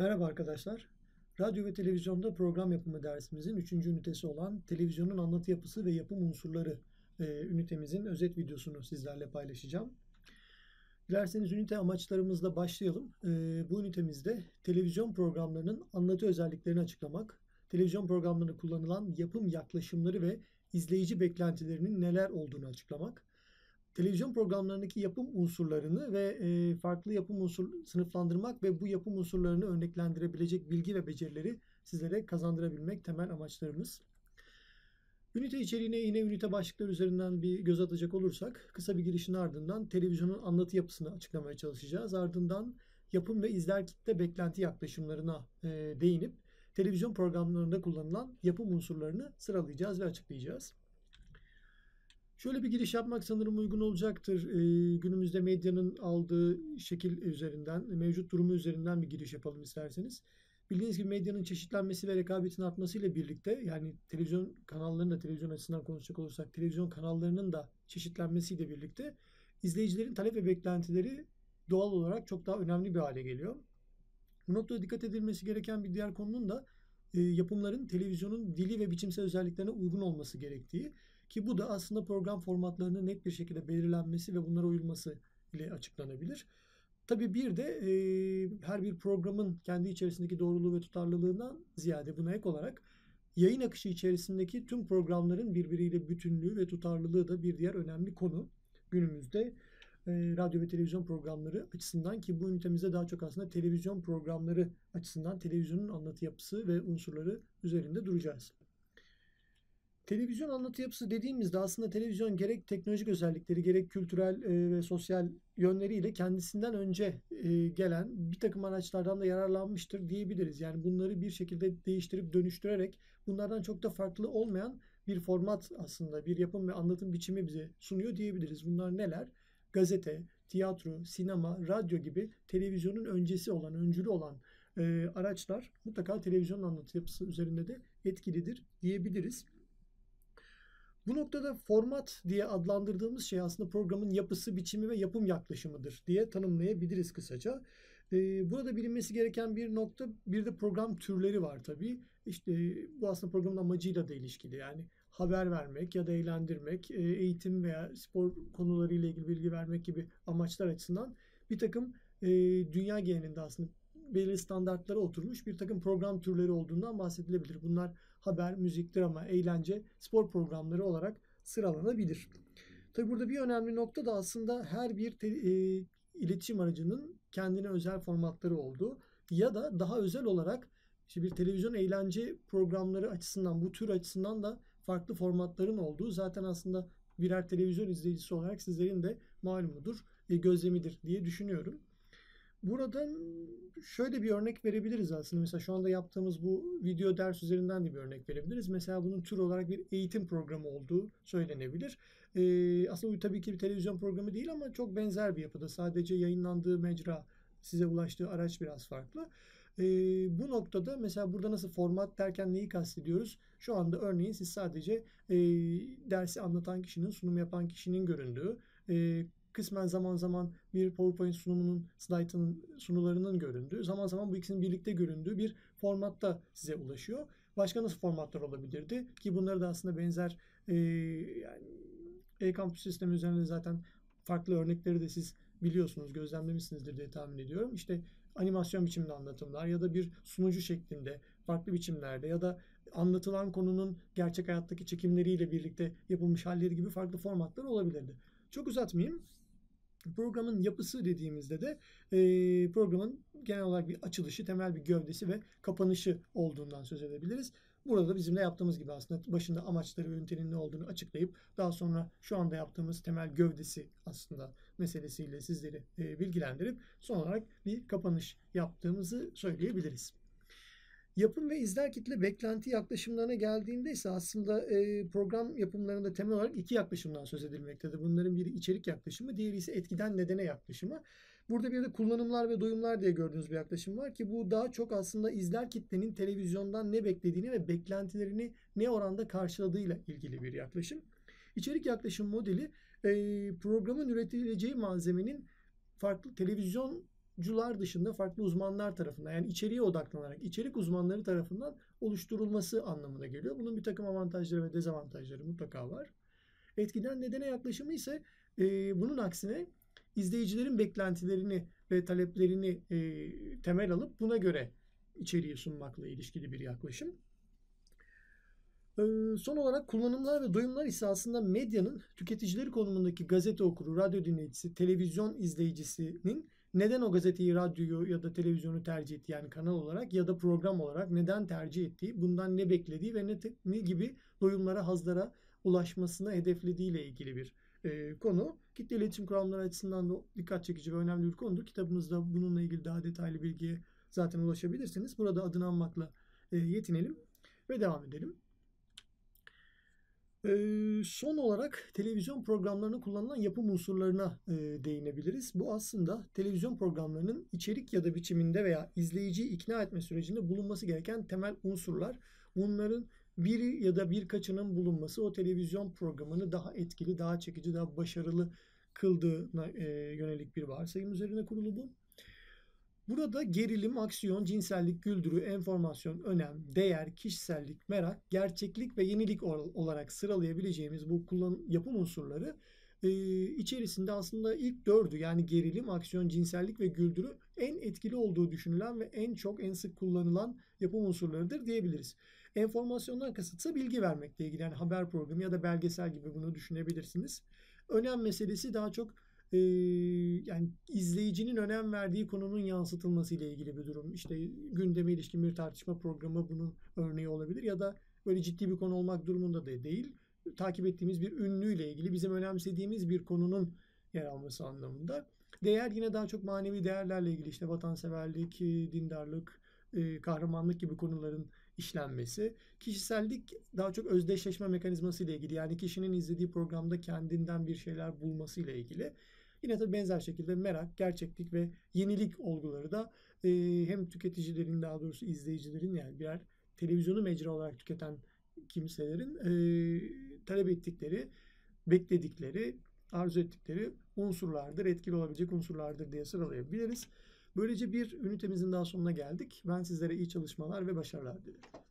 Merhaba arkadaşlar. Radyo ve televizyonda program yapımı dersimizin 3. ünitesi olan televizyonun anlatı yapısı ve yapım unsurları ünitemizin özet videosunu sizlerle paylaşacağım. Dilerseniz ünite amaçlarımızla başlayalım. Bu ünitemizde televizyon programlarının anlatı özelliklerini açıklamak, televizyon programlarında kullanılan yapım yaklaşımları ve izleyici beklentilerinin neler olduğunu açıklamak, televizyon programlarındaki yapım unsurlarını ve farklı yapım unsur sınıflandırmak ve bu yapım unsurlarını örneklendirebilecek bilgi ve becerileri sizlere kazandırabilmek temel amaçlarımız. Ünite içeriğine yine ünite başlıkları üzerinden bir göz atacak olursak, kısa bir girişin ardından televizyonun anlatı yapısını açıklamaya çalışacağız. Ardından yapım ve izler kitle beklenti yaklaşımlarına değinip televizyon programlarında kullanılan yapım unsurlarını sıralayacağız ve açıklayacağız. Şöyle bir giriş yapmak sanırım uygun olacaktır. Günümüzde medyanın aldığı şekil üzerinden, mevcut durumu üzerinden bir giriş yapalım isterseniz. Bildiğiniz gibi medyanın çeşitlenmesi ve rekabetin artmasıyla birlikte, yani televizyon kanallarının da, televizyon açısından konuşacak olursak, televizyon kanallarının da çeşitlenmesiyle birlikte izleyicilerin talep ve beklentileri doğal olarak çok daha önemli bir hale geliyor. Bu noktada dikkat edilmesi gereken bir diğer konunun da yapımların televizyonun dili ve biçimsel özelliklerine uygun olması gerektiği, ki bu da aslında program formatlarının net bir şekilde belirlenmesi ve bunlara uyulması ile açıklanabilir. Tabii bir de her bir programın kendi içerisindeki doğruluğu ve tutarlılığından ziyade buna ek olarak yayın akışı içerisindeki tüm programların birbiriyle bütünlüğü ve tutarlılığı da bir diğer önemli konu günümüzde radyo ve televizyon programları açısından, ki bu ünitemizde daha çok aslında televizyon programları açısından televizyonun anlatı yapısı ve unsurları üzerinde duracağız. Televizyon anlatı yapısı dediğimizde aslında televizyon gerek teknolojik özellikleri gerek kültürel ve sosyal yönleriyle kendisinden önce gelen bir takım araçlardan da yararlanmıştır diyebiliriz. Yani bunları bir şekilde değiştirip dönüştürerek bunlardan çok da farklı olmayan bir format aslında, bir yapım ve anlatım biçimi bize sunuyor diyebiliriz. Bunlar neler? Gazete, tiyatro, sinema, radyo gibi televizyonun öncesi olan, öncülü olan araçlar mutlaka televizyonun anlatı yapısı üzerinde de etkilidir diyebiliriz. Bu noktada format diye adlandırdığımız şey aslında programın yapısı, biçimi ve yapım yaklaşımıdır diye tanımlayabiliriz kısaca. Burada bilinmesi gereken bir nokta, bir de program türleri var tabii. İşte bu aslında programın amacıyla da ilişkili. Yani haber vermek ya da eğlendirmek, eğitim veya spor konularıyla ilgili bilgi vermek gibi amaçlar açısından bir takım dünya genelinde aslında belirli standartlara oturmuş bir takım program türleri olduğundan bahsedilebilir. Bunlar haber, müzik, drama, eğlence, spor programları olarak sıralanabilir. Tabii burada bir önemli nokta da aslında her bir iletişim aracının kendine özel formatları olduğu ya da daha özel olarak işte bir televizyon eğlence programları açısından, bu tür açısından da farklı formatların olduğu zaten aslında birer televizyon izleyicisi olarak sizlerin de malumudur, gözlemidir diye düşünüyorum. Burada şöyle bir örnek verebiliriz aslında. Mesela şu anda yaptığımız bu video ders üzerinden de bir örnek verebiliriz. Mesela bunun tür olarak bir eğitim programı olduğu söylenebilir. Aslında bu tabii ki bir televizyon programı değil ama çok benzer bir yapıda. Sadece yayınlandığı mecra, size ulaştığı araç biraz farklı. Bu noktada mesela burada nasıl format derken neyi kastediyoruz? Şu anda örneğin siz sadece dersi anlatan kişinin, sunum yapan kişinin göründüğü, kısmen zaman zaman bir PowerPoint sunumunun, slaytının, sunularının göründüğü, zaman zaman bu ikisinin birlikte göründüğü bir formatta size ulaşıyor. Başka nasıl formatlar olabilirdi? Ki bunları da aslında benzer yani E-Kampüs sistemi üzerinde zaten farklı örnekleri de siz biliyorsunuz, gözlemlemişsinizdir diye tahmin ediyorum. İşte animasyon biçimli anlatımlar ya da bir sunucu şeklinde farklı biçimlerde ya da anlatılan konunun gerçek hayattaki çekimleriyle birlikte yapılmış halleri gibi farklı formatlar olabilirdi. Çok uzatmayayım. Programın yapısı dediğimizde de programın genel olarak bir açılışı, temel bir gövdesi ve kapanışı olduğundan söz edebiliriz. Burada da bizimle yaptığımız gibi aslında başında amaçları ve yönteminin ne olduğunu açıklayıp daha sonra şu anda yaptığımız temel gövdesi aslında meselesiyle sizleri bilgilendirip son olarak bir kapanış yaptığımızı söyleyebiliriz. Yapım ve izler kitle beklenti yaklaşımlarına geldiğinde ise aslında program yapımlarında temel olarak iki yaklaşımdan söz edilmektedir. Bunların biri içerik yaklaşımı, diğeri ise etkiden nedene yaklaşımı. Burada bir de kullanımlar ve doyumlar diye gördüğünüz bir yaklaşım var ki bu daha çok aslında izler kitlenin televizyondan ne beklediğini ve beklentilerini ne oranda karşıladığıyla ilgili bir yaklaşım. İçerik yaklaşım modeli programın üretileceği malzemenin farklı televizyon cular dışında farklı uzmanlar tarafından, yani içeriğe odaklanarak içerik uzmanları tarafından oluşturulması anlamına geliyor. Bunun bir takım avantajları ve dezavantajları mutlaka var. Etkiden nedene yaklaşımı ise bunun aksine izleyicilerin beklentilerini ve taleplerini temel alıp buna göre içeriği sunmakla ilişkili bir yaklaşım. Son olarak kullanımlar ve doyumlar ise aslında medyanın tüketicileri konumundaki gazete okuru, radyo dinleyicisi, televizyon izleyicisinin neden o gazeteyi, radyoyu ya da televizyonu tercih ettiği, yani kanal olarak ya da program olarak neden tercih ettiği, bundan ne beklediği ve ne gibi doyumlara, hazlara ulaşmasına hedeflediğiyle ilgili bir konu. Kitle iletişim kuramları açısından da dikkat çekici ve önemli bir konudur. Kitabımızda bununla ilgili daha detaylı bilgiye zaten ulaşabilirsiniz. Burada adını anmakla yetinelim ve devam edelim. Son olarak televizyon programlarına kullanılan yapım unsurlarına değinebiliriz. Bu aslında televizyon programlarının içerik ya da biçiminde veya izleyiciyi ikna etme sürecinde bulunması gereken temel unsurlar. Bunların biri ya da birkaçının bulunması o televizyon programını daha etkili, daha çekici, daha başarılı kıldığına yönelik bir varsayım üzerine kurulu bu. Burada gerilim, aksiyon, cinsellik, güldürü, enformasyon, önem, değer, kişisellik, merak, gerçeklik ve yenilik olarak sıralayabileceğimiz bu yapım unsurları içerisinde aslında ilk dördü, yani gerilim, aksiyon, cinsellik ve güldürü en etkili olduğu düşünülen ve en sık kullanılan yapım unsurlarıdır diyebiliriz. Enformasyondan kasıtsa bilgi vermekle ilgili, yani haber programı ya da belgesel gibi bunu düşünebilirsiniz. Önem meselesi daha çok yani izleyicinin önem verdiği konunun yansıtılması ile ilgili bir durum. İşte gündeme ilişkin bir tartışma programı bunun örneği olabilir ya da böyle ciddi bir konu olmak durumunda da değil. Takip ettiğimiz bir ünlüyle ilgili bizim önemsediğimiz bir konunun yer alması anlamında. Değer yine daha çok manevi değerlerle ilgili, işte vatanseverlik, dindarlık, kahramanlık gibi konuların işlenmesi. Kişisellik daha çok özdeşleşme mekanizması ile ilgili, yani kişinin izlediği programda kendinden bir şeyler bulması ile ilgili. Yine tabii benzer şekilde merak, gerçeklik ve yenilik olguları da hem tüketicilerin, daha doğrusu izleyicilerin, yani birer televizyonu mecra olarak tüketen kimselerin talep ettikleri, bekledikleri, arzu ettikleri unsurlardır, etkili olabilecek unsurlardır diye sıralayabiliriz. Böylece bir ünitemizin daha sonuna geldik. Ben sizlere iyi çalışmalar ve başarılar dilerim.